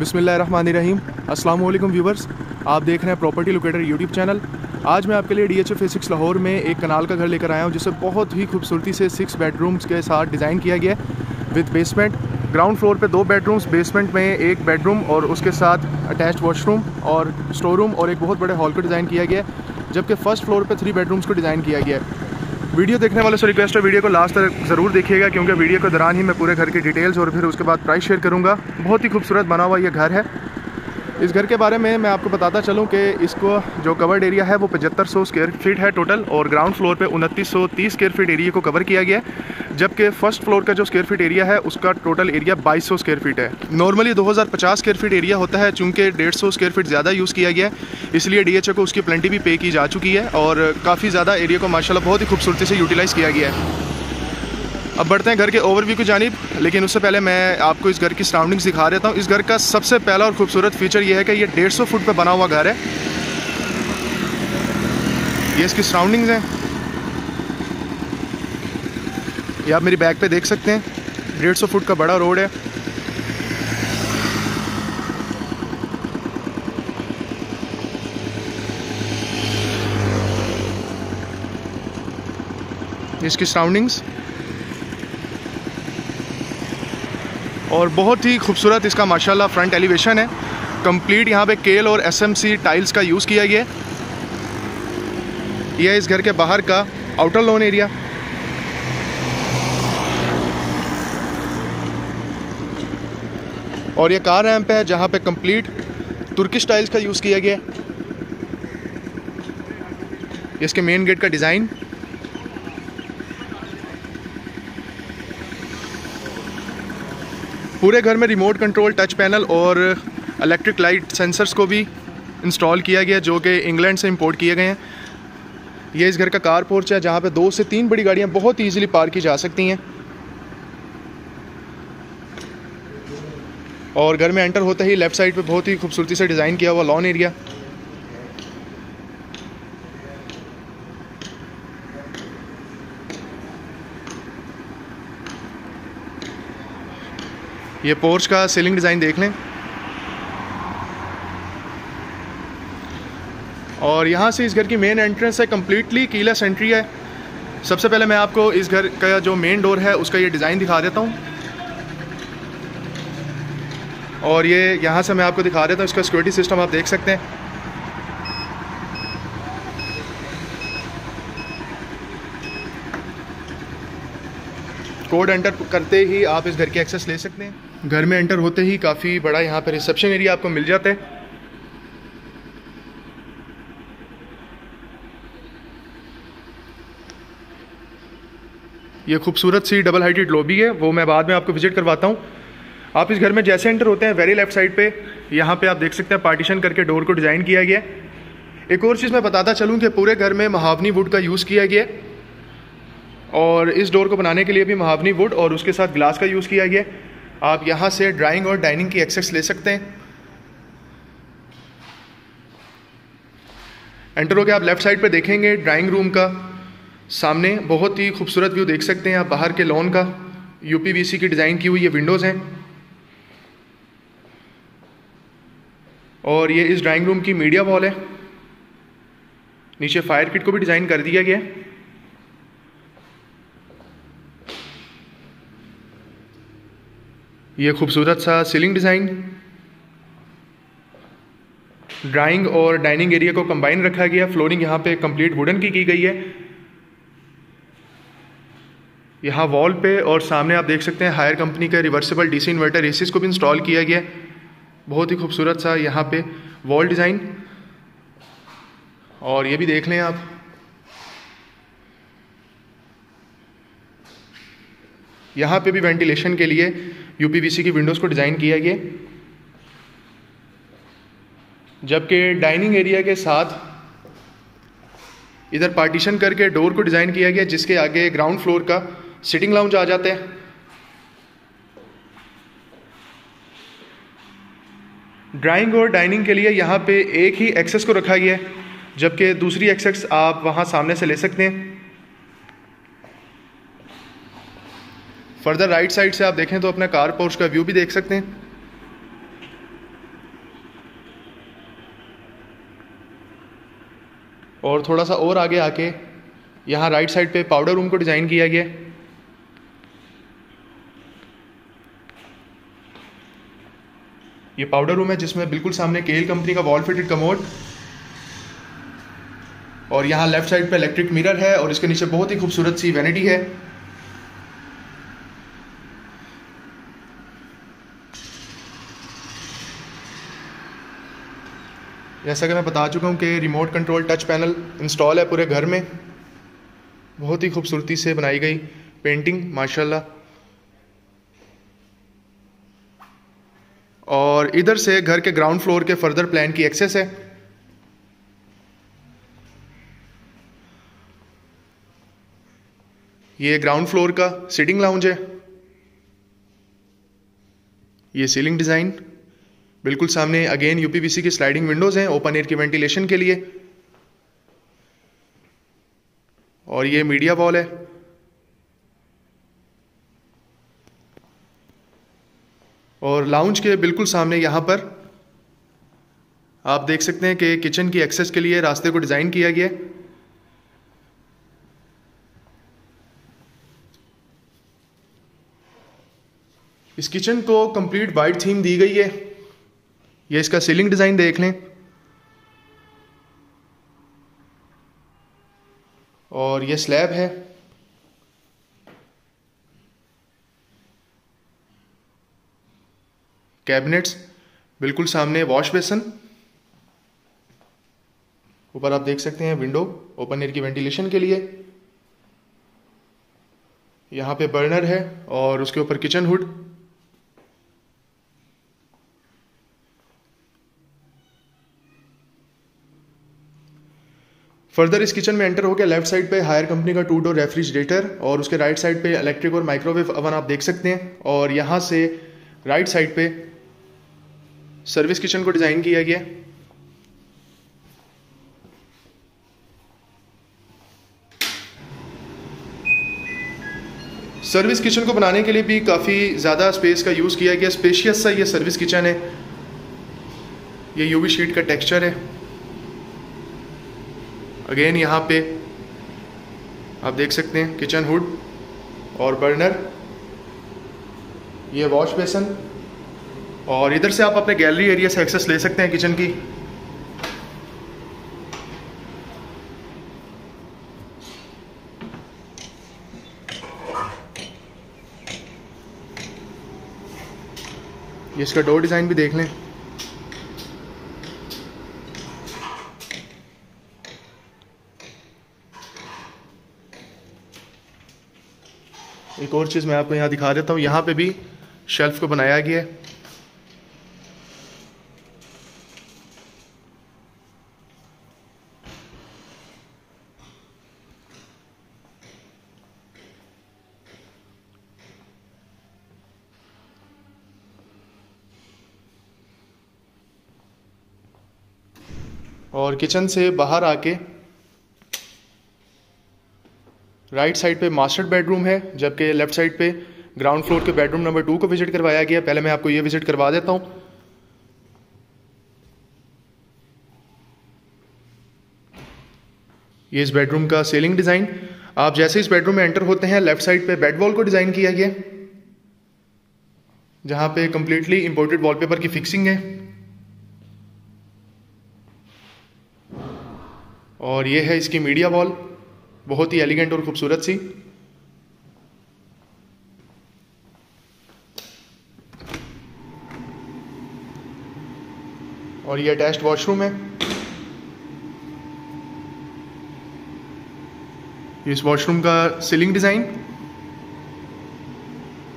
बिस्मिल्लाहिर्रहमानिर्रहीम। अस्सलाम वालेकुम व्यूवर्स, आप देख रहे हैं प्रॉपर्टी लोकेटर यूट्यूब चैनल। आज मैं आपके लिए DHA 6 लाहौर में एक कनाल का घर लेकर आया हूं, जिसे बहुत ही खूबसूरती से 6 बेडरूम्स के साथ डिज़ाइन किया गया है विद बेसमेंट। ग्राउंड फ्लोर पे 2 बेडरूम्स, बेसमेंट में 1 बेडरूम और उसके साथ अटैच्ड वॉशरूम और स्टोर रूम और एक बहुत बड़े हॉल को डिज़ाइन किया गया है, जबकि फर्स्ट फ्लोर पर 3 बेडरूम्स को डिज़ाइन किया गया है। वीडियो देखने वालों से रिक्वेस्ट है वीडियो को लास्ट तक ज़रूर देखिएगा, क्योंकि वीडियो के दौरान ही मैं पूरे घर की डिटेल्स और फिर उसके बाद प्राइस शेयर करूंगा। बहुत ही खूबसूरत बना हुआ यह घर है। इस घर के बारे में मैं आपको बताता चलूं कि इसको जो कवर्ड एरिया है वो 7500 स्क्वायर फीट है टोटल, और ग्राउंड फ्लोर पे 2930 स्क्वायर फीट एरिया को कवर किया गया है, जबकि फर्स्ट फ्लोर का जो स्क्वायर फीट एरिया है उसका टोटल एरिया 2200 स्क्वायर फीट है। नॉर्मली 2050 स्क्वायर फीट एरिया होता है, चूँकि 150 स्क्वायर फीट ज़्यादा यूज़ किया गया है, इसलिए DHA को उसकी प्लेंटी भी पे की जा चुकी है और काफ़ी ज़्यादा एरिया को माशाल्लाह बहुत ही खूबसूरती से यूटिलाइज़ किया गया है। अब बढ़ते हैं घर के ओवरव्यू की जानिब, लेकिन उससे पहले मैं आपको इस घर की सराउंडिंग्स दिखा देता हूँ। इस घर का सबसे पहला और खूबसूरत फीचर यह है कि ये 150 फुट पे बना हुआ घर है। ये इसकी सराउंडिंग्स हैं, ये आप मेरी बैक पे देख सकते हैं। 150 फुट का बड़ा रोड है। इसकी सराउंडिंग्स और बहुत ही खूबसूरत इसका माशाल्लाह फ्रंट एलिवेशन है। कंप्लीट यहाँ पे केल और SMC टाइल्स का यूज़ किया गया है। यह इस घर के बाहर का आउटर लॉन एरिया। और यह कार रैंप है जहाँ पे कंप्लीट तुर्किश टाइल्स का यूज़ किया गया है। इसके मेन गेट का डिज़ाइन पूरे घर में रिमोट कंट्रोल टच पैनल और इलेक्ट्रिक लाइट सेंसर्स को भी इंस्टॉल किया गया, जो कि इंग्लैंड से इंपोर्ट किए गए हैं। यह इस घर का कार पोर्च है जहाँ पे 2 से 3 बड़ी गाड़ियाँ बहुत ईजिली पार्क की जा सकती हैं। और घर में एंटर होते ही लेफ़्ट साइड पे बहुत ही खूबसूरती से डिज़ाइन किया हुआ लॉन एरिया। ये पोर्च का सीलिंग डिज़ाइन देख लें। और यहाँ से इस घर की मेन एंट्रेंस है, कम्प्लीटली कीलेस एंट्री है। सबसे पहले मैं आपको इस घर का जो मेन डोर है उसका ये डिज़ाइन दिखा देता हूँ। और ये यहाँ से मैं आपको दिखा देता हूँ इसका सिक्योरिटी सिस्टम, आप देख सकते हैं। कोड एंटर करते ही आप इस घर की एक्सेस ले सकते हैं। घर में एंटर होते ही काफ़ी बड़ा यहाँ पर रिसेप्शन एरिया आपको मिल जाता है। ये खूबसूरत सी डबल हाइटेड लॉबी है, वो मैं बाद में आपको विजिट करवाता हूँ। आप इस घर में जैसे एंटर होते हैं वेरी लेफ्ट साइड पे यहाँ पे आप देख सकते हैं पार्टीशन करके डोर को डिज़ाइन किया गया। एक और चीज़ मैं बताता चलूँ कि पूरे घर में महावनी वुड का यूज़ किया गया और इस डोर को बनाने के लिए भी महावनी वुड और उसके साथ ग्लास का यूज़ किया गया। आप यहाँ से ड्राइंग और डाइनिंग की एक्सेस ले सकते हैं। एंटर होकर आप लेफ़्ट साइड पे देखेंगे ड्राइंग रूम का, सामने बहुत ही खूबसूरत व्यू देख सकते हैं आप बाहर के लॉन का। UPVC की डिज़ाइन की हुई ये विंडोज़ हैं और ये इस ड्राइंग रूम की मीडिया वॉल है। नीचे फायर किट को भी डिज़ाइन कर दिया गया है। ये खूबसूरत सा सीलिंग डिज़ाइन, ड्राइंग और डाइनिंग एरिया को कंबाइन रखा गया। फ्लोरिंग यहाँ पे कंप्लीट वुडन की गई है। यहाँ वॉल पे और सामने आप देख सकते हैं हायर कंपनी के रिवर्सेबल DC इन्वर्टर एसीज को भी इंस्टॉल किया गया। बहुत ही खूबसूरत सा यहाँ पे वॉल डिज़ाइन। और ये भी देख लें आप, यहाँ पे भी वेंटिलेशन के लिए UPVC की विंडोज़ को डिज़ाइन किया गया, जबकि डाइनिंग एरिया के साथ इधर पार्टीशन करके डोर को डिज़ाइन किया गया, जिसके आगे ग्राउंड फ्लोर का सिटिंग लाउंज आ जाता है। ड्राइंग और डाइनिंग के लिए यहाँ पे एक ही एक्सेस को रखा गया है, जबकि दूसरी एक्सेस आप वहाँ सामने से ले सकते हैं। फर्दर राइट साइड से आप देखें तो अपना कार पोर्च का व्यू भी देख सकते हैं। और थोड़ा सा और आगे आके यहाँ राइट साइड पे पाउडर रूम को डिज़ाइन किया गया। ये पाउडर रूम है जिसमें बिल्कुल सामने केल कंपनी का वॉल फिटेड कमोड और यहाँ लेफ्ट साइड पे इलेक्ट्रिक मिरर है और इसके नीचे बहुत ही खूबसूरत सी वैनिटी है। जैसा कि मैं बता चुका हूँ कि remote control touch panel install है पूरे घर में, बहुत ही खूबसूरती से बनाई गई पेंटिंग माशाल्लाह। और इधर से घर के ग्राउंड फ्लोर के फर्दर प्लान की एक्सेस है। ये ग्राउंड फ्लोर का सिटिंग लाउंज है। ये सीलिंग डिज़ाइन बिल्कुल सामने अगेन यूपीवीसी की स्लाइडिंग विंडोज़ हैं ओपन एयर की वेंटिलेशन के लिए। और ये मीडिया वॉल है। और लाउंज के बिल्कुल सामने यहाँ पर आप देख सकते हैं कि किचन की एक्सेस के लिए रास्ते को डिज़ाइन किया गया है। इस किचन को कंप्लीट वाइड थीम दी गई है। ये इसका सीलिंग डिज़ाइन देख लें। और ये स्लैब है। कैबिनेट्स बिल्कुल सामने वॉश बेसन, ऊपर आप देख सकते हैं विंडो ओपन एयर की वेंटिलेशन के लिए। यहाँ पे बर्नर है और उसके ऊपर किचन हुड। फर्दर इस किचन में एंटर होकर लेफ्ट साइड पे हायर कंपनी का 2 डोर रेफ्रिजरेटर और उसके राइट साइड पे इलेक्ट्रिक और माइक्रोवेव अवन आप देख सकते हैं। और यहाँ से राइट साइड पे सर्विस किचन को डिज़ाइन किया गया। सर्विस किचन को बनाने के लिए भी काफ़ी ज़्यादा स्पेस का यूज़ किया गया। स्पेशियस सा ये सर्विस किचन है। ये यूवी शीट का टेक्सचर है। अगेन यहाँ पे आप देख सकते हैं किचन हुड और बर्नर। ये वॉश बेसन और इधर से आप अपने गैलरी एरिया से एक्सेस ले सकते हैं किचन की। ये इसका डोर डिज़ाइन भी देख लें। एक और चीज़ मैं आपको यहाँ दिखा देता हूँ, यहाँ पे भी शेल्फ को बनाया गया है। और किचन से बाहर आके राइट साइड पे मास्टर बेडरूम है, जबकि लेफ्ट साइड पे ग्राउंड फ्लोर के बेडरूम नंबर 2 को विजिट करवाया गया। पहले मैं आपको ये विजिट करवा देता हूँ। ये इस बेडरूम का सीलिंग डिज़ाइन। आप जैसे इस बेडरूम में एंटर होते हैं लेफ्ट साइड पे बेड वॉल को डिज़ाइन किया गया, जहाँ पे कम्प्लीटली इम्पोर्टेड वॉलपेपर की फिक्सिंग है। और ये है इसकी मीडिया वॉल, बहुत ही एलिगेंट और खूबसूरत सी। और ये अटैच्ड वॉशरूम है। इस वॉशरूम का सीलिंग डिज़ाइन,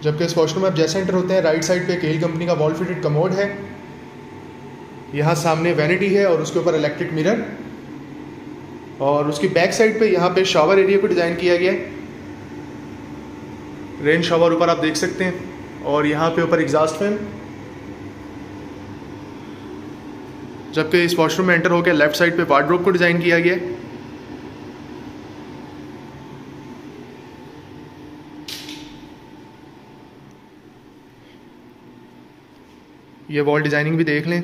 जबकि इस वॉशरूम में आप जैसे एंटर होते हैं राइट साइड पे केल कंपनी का वॉल फिटेड कमोड है। यहाँ सामने वैनिटी है और उसके ऊपर इलेक्ट्रिक मिरर। और उसकी बैक साइड पे यहाँ पे शावर एरिया को डिज़ाइन किया गया है। रेन शावर ऊपर आप देख सकते हैं। और यहाँ पे ऊपर एग्जॉस्ट फैन। जबकि इस वॉशरूम में एंटर होकर लेफ्ट साइड पे वार्डरोब को डिज़ाइन किया गया है। ये वॉल डिज़ाइनिंग भी देख लें।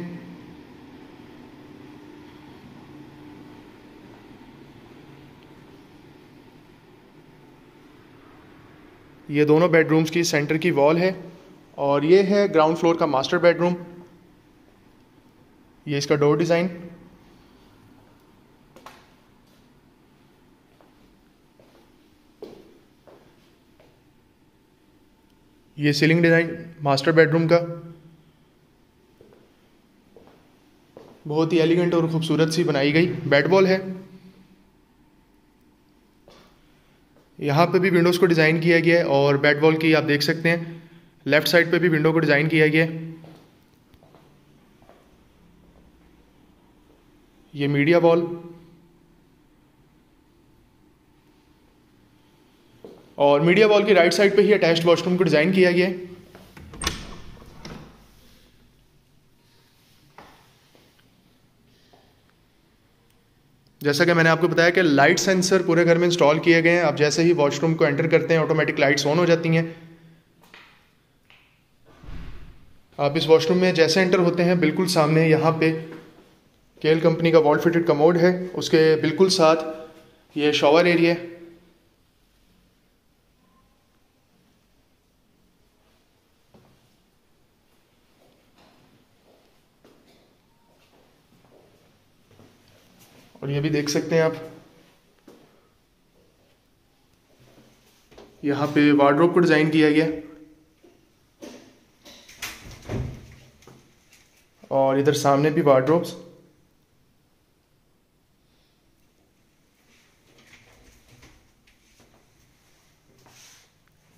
ये दोनों बेडरूम्स की सेंटर की वॉल है। और ये है ग्राउंड फ्लोर का मास्टर बेडरूम, ये इसका डोर डिज़ाइन। ये सीलिंग डिज़ाइन मास्टर बेडरूम का बहुत ही एलिगेंट और ख़ूबसूरत सी बनाई गई बेड वॉल है। यहाँ पे भी विंडोज़ को डिज़ाइन किया गया है और बेड वॉल की आप देख सकते हैं लेफ़्ट साइड पे भी विंडो को डिज़ाइन किया गया है। ये मीडिया वॉल और मीडिया वॉल की राइट साइड पे ही अटैच्ड वॉशरूम को डिज़ाइन किया गया है। जैसा कि मैंने आपको बताया कि लाइट सेंसर पूरे घर में इंस्टॉल किए गए हैं। आप जैसे ही वॉशरूम को एंटर करते हैं ऑटोमेटिक लाइट्स ऑन हो जाती हैं। आप इस वॉशरूम में जैसे एंटर होते हैं बिल्कुल सामने यहाँ पे केल कंपनी का वॉल फिटेड कमोड है, उसके बिल्कुल साथ ये शॉवर एरिया। और ये भी देख सकते हैं आप यहाँ पे वार्डरोब को डिज़ाइन किया गया और इधर सामने भी वार्डरोब्स।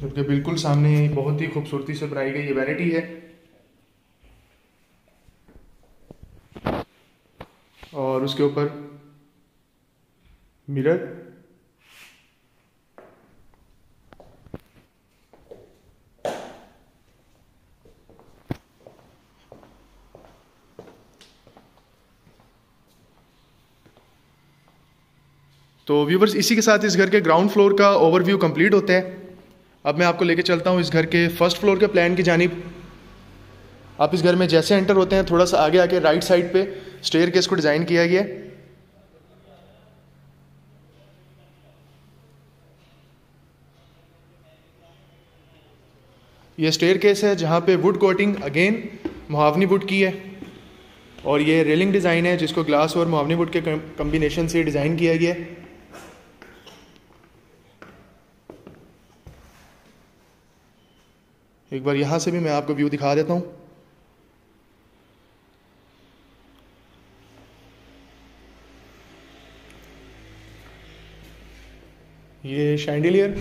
उनके बिल्कुल सामने बहुत ही खूबसूरती से बनाई गई ये वैनिटी है। और उसके ऊपर मिरर तो व्यूवर्स इसी के साथ इस घर के ग्राउंड फ्लोर का ओवरव्यू कंप्लीट होता है। अब मैं आपको लेके चलता हूँ इस घर के फर्स्ट फ्लोर के प्लान की जानिब। आप इस घर में जैसे एंटर होते हैं थोड़ा सा आगे आके राइट साइड पे स्टेयरकेस को डिज़ाइन किया गया है। ये स्टेयरकेस है जहाँ पे वुड कोटिंग अगेन महावनी वुड की है और ये रेलिंग डिज़ाइन है जिसको ग्लास और महावनी वुड के कम्बिनेशन से डिज़ाइन किया गया है। एक बार यहाँ से भी मैं आपको व्यू दिखा देता हूँ। ये शैंडिलियर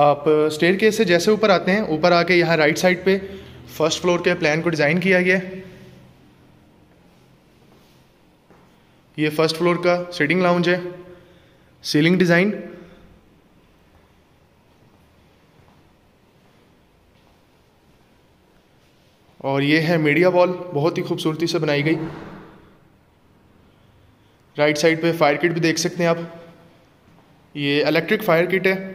आप स्टेयरकेस से जैसे ऊपर आते हैं ऊपर आके यहाँ राइट साइड पे फर्स्ट फ्लोर के प्लान को डिज़ाइन किया गया है। ये फर्स्ट फ्लोर का सिटिंग लाउंज है, सीलिंग डिज़ाइन। और ये है मीडिया वॉल बहुत ही खूबसूरती से बनाई गई। राइट साइड पे फायर किट भी देख सकते हैं आप, ये इलेक्ट्रिक फायर किट है।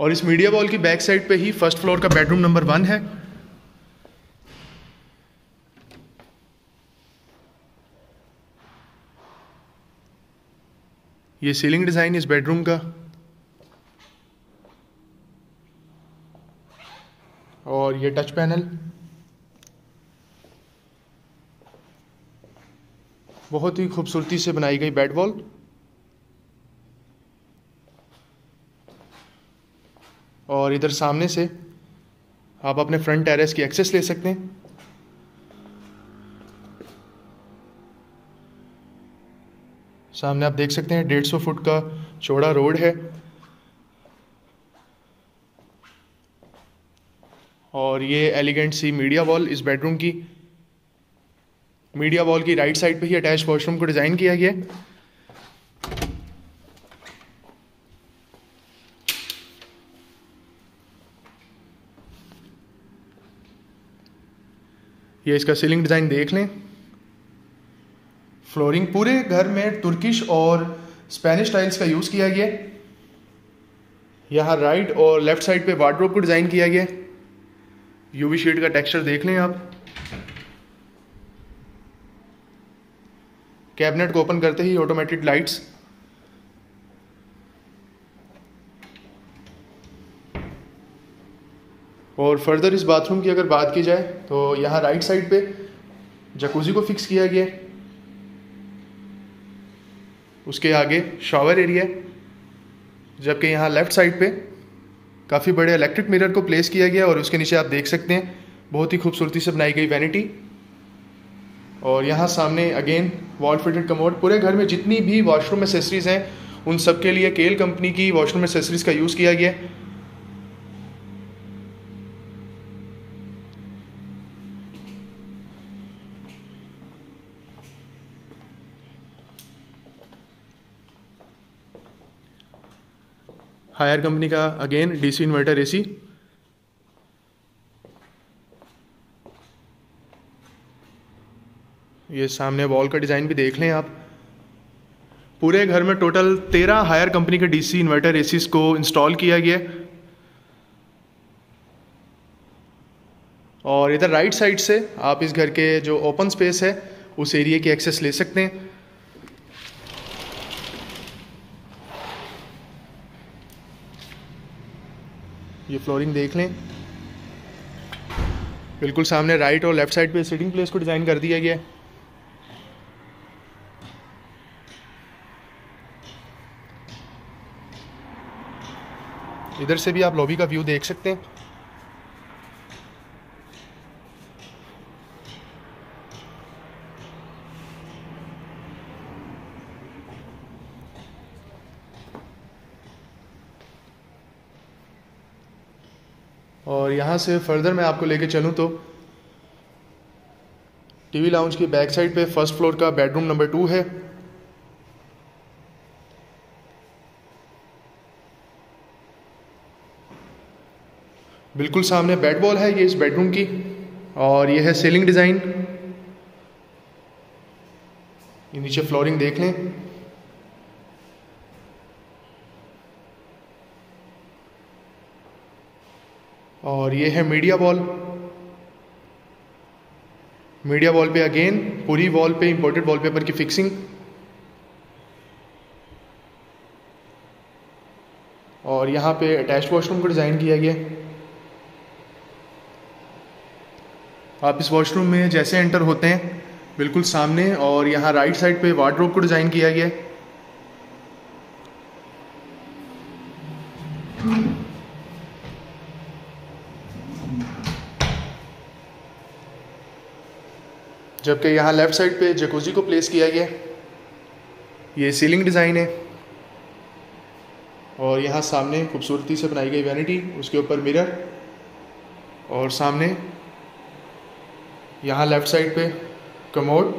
और इस मीडिया वॉल की बैक साइड पे ही फर्स्ट फ्लोर का बेडरूम नंबर 1 है। ये सीलिंग डिज़ाइन इस बेडरूम का और ये टच पैनल बहुत ही खूबसूरती से बनाई गई बेड वॉल। और इधर सामने से आप अपने फ्रंट टेरेस की एक्सेस ले सकते हैं। सामने आप देख सकते हैं 150 फुट का चौड़ा रोड है। और ये एलिगेंट सी मीडिया वॉल इस बेडरूम की, मीडिया वॉल की राइट साइड पे ही अटैच वॉशरूम को डिज़ाइन किया गया है। ये इसका सीलिंग डिज़ाइन देख लें, फ्लोरिंग पूरे घर में तुर्किश और स्पेनिश टाइल्स का यूज़ किया गया। यहाँ राइट और लेफ़्ट साइड पे वार्डरोब को डिज़ाइन किया गया। यूवी शीट का टेक्सचर देख लें आप। कैबिनेट को ओपन करते ही ऑटोमेटिक लाइट्स। और फर्दर इस बाथरूम की अगर बात की जाए तो यहाँ राइट साइड पे जकूजी को फिक्स किया गया। उसके आगे शावर एरिया, जबकि यहाँ लेफ़्ट साइड पे काफ़ी बड़े इलेक्ट्रिक मिरर को प्लेस किया गया और उसके नीचे आप देख सकते हैं बहुत ही खूबसूरती से बनाई गई वैनिटी। और यहाँ सामने अगेन वॉल फिटेड कमोड। पूरे घर में जितनी भी वॉशरूम एक्सेसरीज़ हैं उन सब के लिए केल कंपनी की वॉशरूम एक्सेसरीज़ का यूज़ किया गया। हायर कंपनी का अगेन डीसी इन्वर्टर एसी। ये सामने वॉल का डिज़ाइन भी देख लें आप। पूरे घर में टोटल 13 हायर कंपनी के डीसी इन्वर्टर एसीज को इंस्टॉल किया गया। और इधर राइट साइड से आप इस घर के जो ओपन स्पेस है उस एरिया की एक्सेस ले सकते हैं। ये फ्लोरिंग देख लें, बिल्कुल सामने राइट और लेफ़्ट साइड पे सिटिंग प्लेस को डिज़ाइन कर दिया गया। इधर से भी आप लॉबी का व्यू देख सकते हैं। और यहाँ से फर्दर मैं आपको लेके चलूँ तो टीवी लाउंज की बैक साइड पे फर्स्ट फ्लोर का बेडरूम नंबर 2 है। बिल्कुल सामने बेड वॉल है ये इस बेडरूम की। और ये है सीलिंग डिज़ाइन। ये नीचे फ्लोरिंग देख लें। और ये है मीडिया वॉल। मीडिया वॉल पे अगेन पूरी वॉल पे इंपोर्टेड वॉलपेपर की फिक्सिंग। और यहाँ पे अटैच वॉशरूम को डिज़ाइन किया गया। आप इस वॉशरूम में जैसे एंटर होते हैं बिल्कुल सामने और यहाँ राइट साइड पे वार्डरोब को डिज़ाइन किया गया। जबकि यहाँ लेफ़्ट साइड पे जकूजी को प्लेस किया गया। ये सीलिंग डिज़ाइन है। और यहाँ सामने खूबसूरती से बनाई गई वैनिटी, उसके ऊपर मिरर। और सामने यहाँ लेफ़्ट साइड पे कमोड।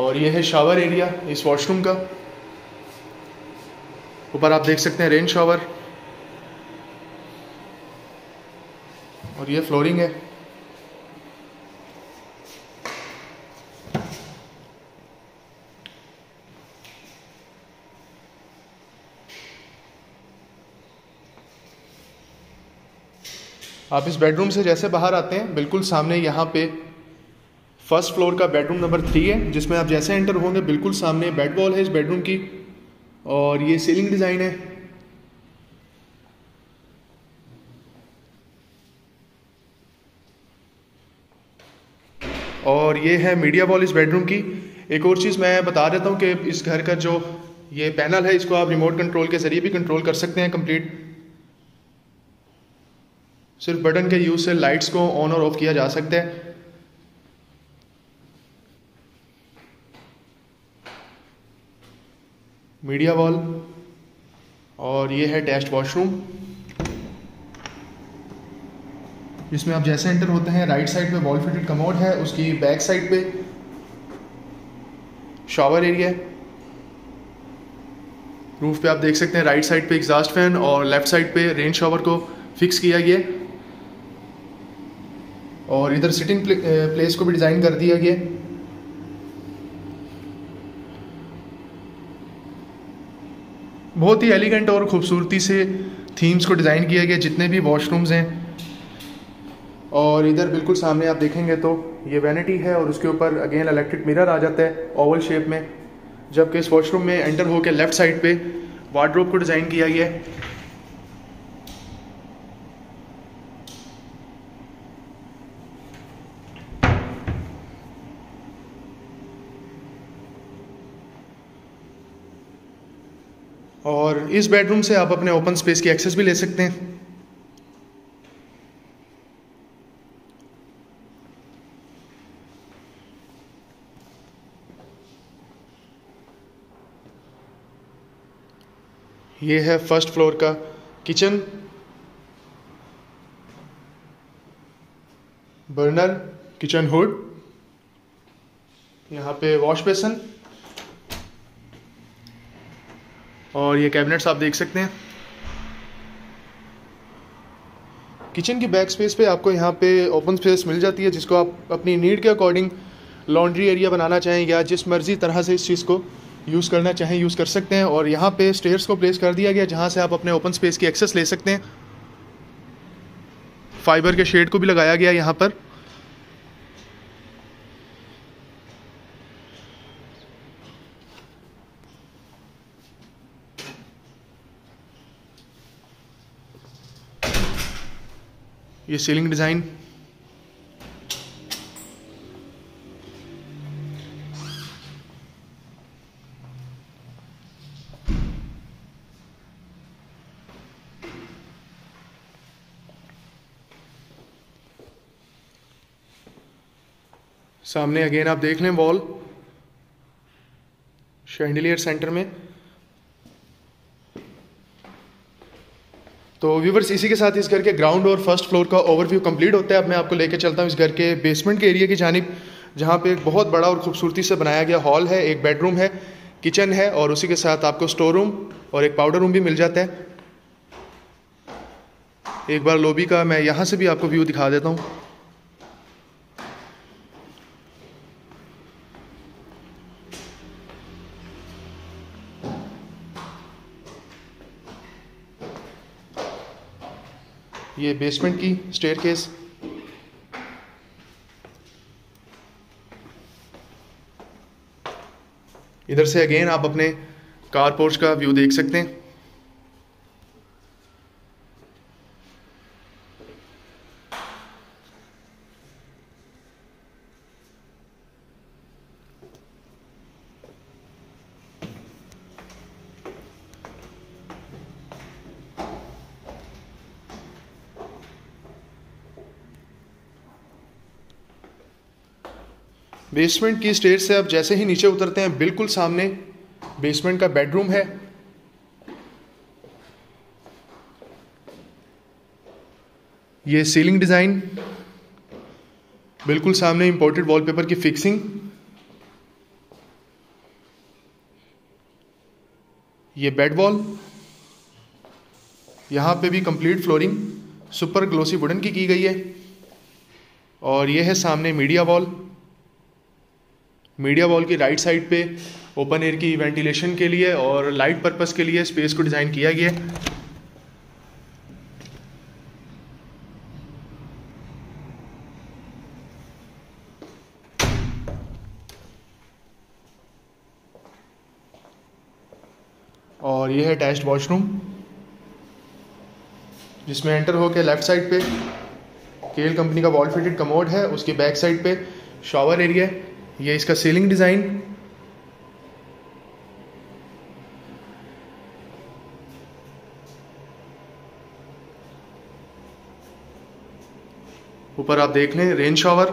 और ये है शावर एरिया इस वॉशरूम का। ऊपर आप देख सकते हैं रेन शावर। और ये फ्लोरिंग है। आप इस बेडरूम से जैसे बाहर आते हैं बिल्कुल सामने यहाँ पे फर्स्ट फ्लोर का बेडरूम नंबर 3 है, जिसमें आप जैसे एंटर होंगे बिल्कुल सामने बेड वॉल है इस बेडरूम की। और ये सीलिंग डिज़ाइन है। और ये है मीडिया वॉल इस बेडरूम की। एक और चीज़ मैं बता देता हूँ कि इस घर का जो ये पैनल है इसको आप रिमोट कंट्रोल के ज़रिए भी कंट्रोल कर सकते हैं कंप्लीट। सिर्फ बटन के यूज़ से लाइट्स को ऑन और ऑफ किया जा सकता है। Media wall. और ये है अटैच्ड वॉशरूम। इसमें आप जैसे एंटर होते हैं राइट साइड पे वॉल फिटेड कमोड है, उसकी बैक साइड पे शावर एरिया। रूफ पे आप देख सकते हैं राइट साइड पे एग्जॉस्ट फैन और लेफ्ट साइड पे रेन शावर को फिक्स किया गया। और इधर सिटिंग प्लेस को भी डिज़ाइन कर दिया गया। बहुत ही एलिगेंट और ख़ूबसूरती से थीम्स को डिज़ाइन किया गया जितने भी वॉशरूम्स हैं। और इधर बिल्कुल सामने आप देखेंगे तो ये वैनिटी है और उसके ऊपर अगेन इलेक्ट्रिक मिरर आ जाता है ओवल शेप में, जबकि इस वॉशरूम में एंटर होकर लेफ़्ट साइड पे वार्डरोब को डिज़ाइन किया गया है। और इस बेडरूम से आप अपने ओपन स्पेस की एक्सेस भी ले सकते हैं। ये है फर्स्ट फ्लोर का किचन, बर्नर, किचन हुड, यहाँ पे वॉश बेसिन और ये कैबिनेट्स आप देख सकते हैं। किचन की बैक स्पेस पे आपको यहाँ पे ओपन स्पेस मिल जाती है जिसको आप अपनी नीड के अकॉर्डिंग लॉन्ड्री एरिया बनाना चाहें या जिस मर्जी तरह से इस चीज़ को यूज़ करना चाहें यूज़ कर सकते हैं। और यहाँ पे स्टेयर्स को प्लेस कर दिया गया जहाँ से आप अपने ओपन स्पेस की एक्सेस ले सकते हैं। फाइबर के शेड को भी लगाया गया यहाँ पर। ये सीलिंग डिज़ाइन सामने अगेन आप देख लें, वॉल शैंडिलियर सेंटर में। तो व्यूवर्स, इसी के साथ इस घर के ग्राउंड और फर्स्ट फ्लोर का ओवरव्यू कंप्लीट होता है। अब मैं आपको लेके चलता हूँ इस घर के बेसमेंट के एरिया की जानिब, जहाँ पे एक बहुत बड़ा और खूबसूरती से बनाया गया हॉल है, एक बेडरूम है, किचन है और उसी के साथ आपको स्टोर रूम और एक पाउडर रूम भी मिल जाता है। एक बार लॉबी का मैं यहाँ से भी आपको व्यू दिखा देता हूँ। ये बेसमेंट की स्टेयरकेस, इधर से अगेन आप अपने कार पोर्च का व्यू देख सकते हैं। बेसमेंट की स्टेयर से आप जैसे ही नीचे उतरते हैं बिल्कुल सामने बेसमेंट का बेडरूम है। ये सीलिंग डिज़ाइन, बिल्कुल सामने इंपोर्टेड वॉलपेपर की फिक्सिंग, ये बेड वॉल, यहाँ पे भी complete flooring super glossy wooden की गई है। और ये है सामने मीडिया वॉल। मीडिया वॉल की राइट साइड पे ओपन एयर की वेंटिलेशन के लिए और लाइट पर्पस के लिए स्पेस को डिज़ाइन किया गया है। और ये है अटैच्ड वॉशरूम जिसमें एंटर होके लेफ्ट साइड पे केल कंपनी का वॉल फिटेड कमोड है, उसके बैक साइड पे शॉवर एरिया है। ये इसका सीलिंग डिज़ाइन, ऊपर आप देख लें रेन शॉवर।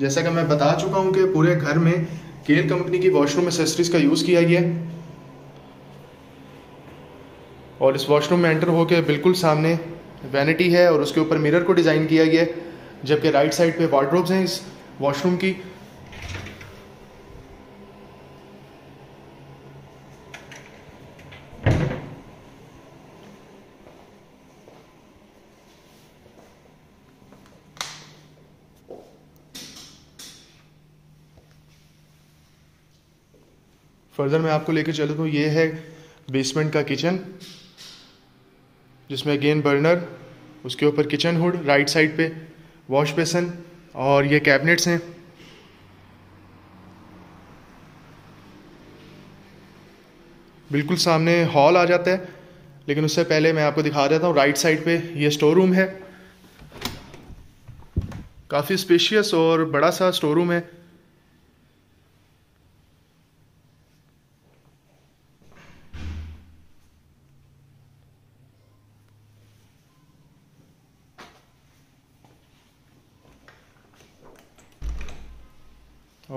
जैसा कि मैं बता चुका हूं कि पूरे घर में केल कंपनी की वॉशरूम एक्सेसरीज का यूज़ किया गया है। और इस वॉशरूम में एंटर होके बिल्कुल सामने वैनिटी है और उसके ऊपर मिरर को डिज़ाइन किया गया है, जबकि राइट साइड पे वार्डरोब्स हैं इस वॉशरूम की। फर्दर मैं आपको लेकर चलता हूँ। ये है बेसमेंट का किचन जिसमें अगेन बर्नर, उसके ऊपर किचन हुड, राइट साइड पे वॉश बेसन और ये कैबिनेट्स हैं। बिल्कुल सामने हॉल आ जाता है, लेकिन उससे पहले मैं आपको दिखा देता हूँ राइट साइड पे ये स्टोर रूम है। काफ़ी स्पेशियस और बड़ा सा स्टोर रूम है।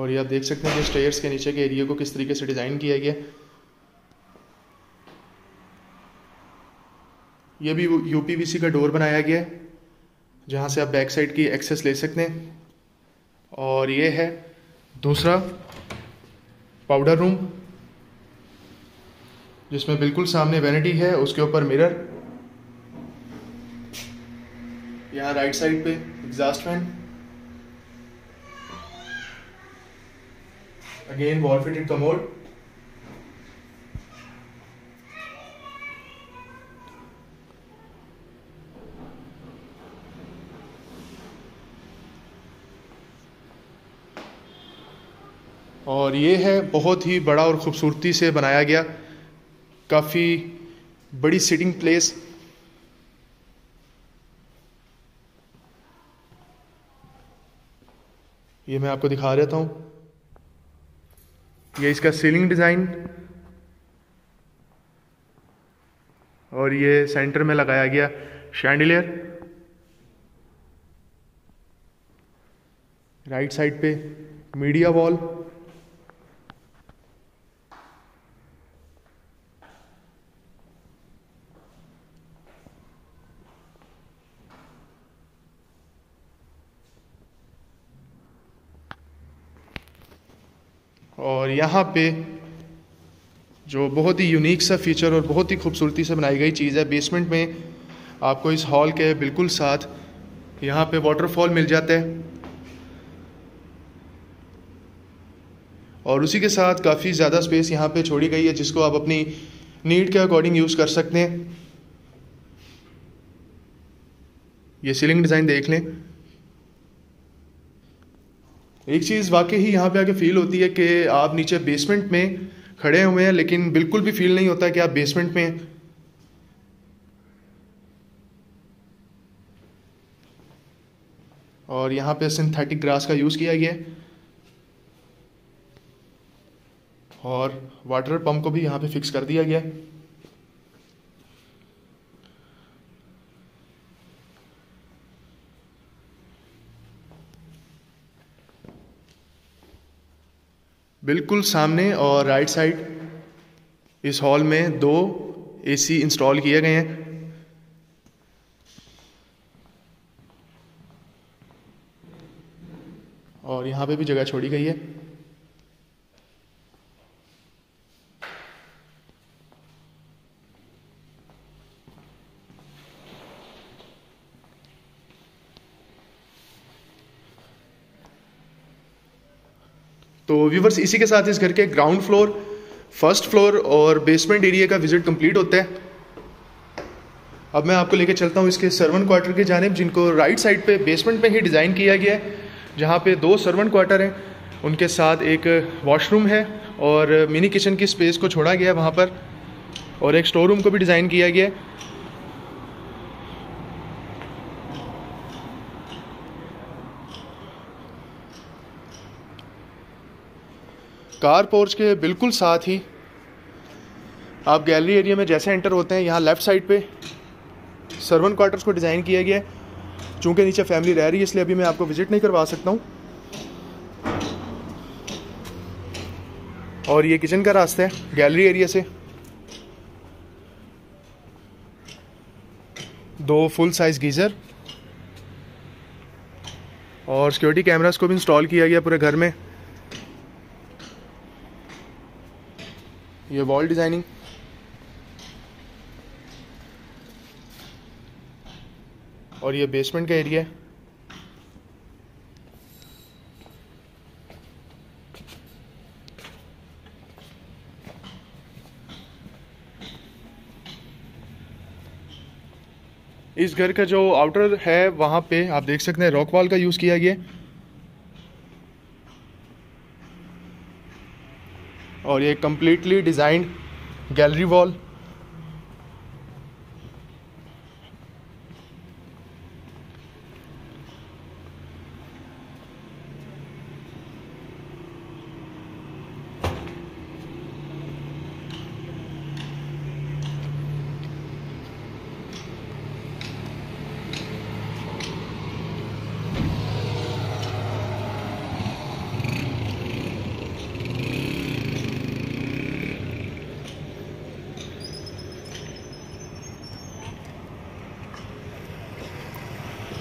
और ये आप देख सकते हैं कि स्टेयर्स के नीचे के एरिया को किस तरीके से डिज़ाइन किया गया। ये भी यूपीवीसी का डोर बनाया गया है जहाँ से आप बैक साइड की एक्सेस ले सकते हैं। और ये है दूसरा पाउडर रूम जिसमें बिल्कुल सामने वैनिटी है, उसके ऊपर मिरर, यहाँ राइट साइड पे exhaust fan, again wall fitted commode. और ये है बहुत ही बड़ा और ख़ूबसूरती से बनाया गया, काफ़ी बड़ी सिटिंग प्लेस। ये मैं आपको दिखा देता हूँ, ये इसका सीलिंग डिज़ाइन और ये सेंटर में लगाया गया शैंडिलियर। राइट साइड पे मीडिया वॉल, और यहाँ पे जो बहुत ही यूनिक सा फीचर और बहुत ही खूबसूरती से बनाई गई चीज़ है, बेसमेंट में आपको इस हॉल के बिल्कुल साथ यहाँ पे वाटरफॉल मिल जाता है। और उसी के साथ काफ़ी ज़्यादा स्पेस यहाँ पे छोड़ी गई है जिसको आप अपनी नीड के अकॉर्डिंग यूज़ कर सकते हैं। ये सीलिंग डिज़ाइन देख लें। एक चीज़ वाकई ही यहाँ पे आके फ़ील होती है कि आप नीचे बेसमेंट में खड़े हुए हैं, लेकिन बिल्कुल भी फील नहीं होता कि आप बेसमेंट में हैं। और यहाँ पे सिंथेटिक ग्रास का यूज़ किया गया है और वाटर पंप को भी यहाँ पे फिक्स कर दिया गया है। बिल्कुल सामने और राइट साइड इस हॉल में 2 एसी इंस्टॉल किए गए हैं। और यहाँ पे भी जगह छोड़ी गई है। तो व्यूवर्स, इसी के साथ इस घर के ग्राउंड फ्लोर, फर्स्ट फ्लोर और बेसमेंट एरिया का विजिट कंप्लीट होता है। अब मैं आपको लेके चलता हूँ इसके सर्वेंट क्वार्टर की जानिब, जिनको राइट साइड पे बेसमेंट में ही डिज़ाइन किया गया है, जहाँ पे 2 सर्वेंट क्वार्टर हैं, उनके साथ एक वॉशरूम है और मिनी किचन की स्पेस को छोड़ा गया है वहाँ पर, और एक स्टोर रूम को भी डिज़ाइन किया गया है। कार पोर्च के बिल्कुल साथ ही आप गैलरी एरिया में जैसे एंटर होते हैं, यहाँ लेफ़्ट साइड पे सर्वेंट क्वार्टर्स को डिज़ाइन किया गया है। चूँकि नीचे फैमिली रह रही है इसलिए अभी मैं आपको विज़िट नहीं करवा सकता हूँ। और ये किचन का रास्ता है गैलरी एरिया से। 2 फुल साइज़ गीज़र और सिक्योरिटी कैमरास को भी इंस्टॉल किया गया पूरे घर में। ये वॉल डिज़ाइनिंग, और ये बेसमेंट का एरिया है। इस घर का जो आउटर है वहाँ पे आप देख सकते हैं रॉक वॉल का यूज़ किया गया और ये कम्प्लीटली डिज़ाइंड गैलरी वॉल।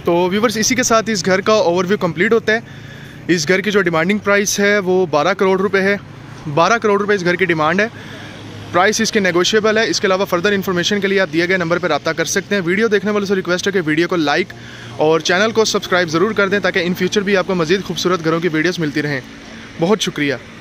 तो व्यूवर्स इसी के साथ इस घर का ओवरव्यू कंप्लीट होता है। इस घर की जो डिमांडिंग प्राइस है वो 12 करोड़ रुपए है। 12 करोड़ रुपए इस घर की डिमांड है। प्राइस इसके नेगोशिएबल है। इसके अलावा फर्दर इन्फॉर्मेशन के लिए आप दिए गए नंबर पर रब्ता कर सकते हैं। वीडियो देखने वालों से रिक्वेस्ट है कि वीडियो को लाइक और चैनल को सब्सक्राइब ज़रूर कर दें ताकि इन फ्यूचर भी आपको मज़ीद खूबसूरत घरों की वीडियोज़ मिलती रहें। बहुत शुक्रिया।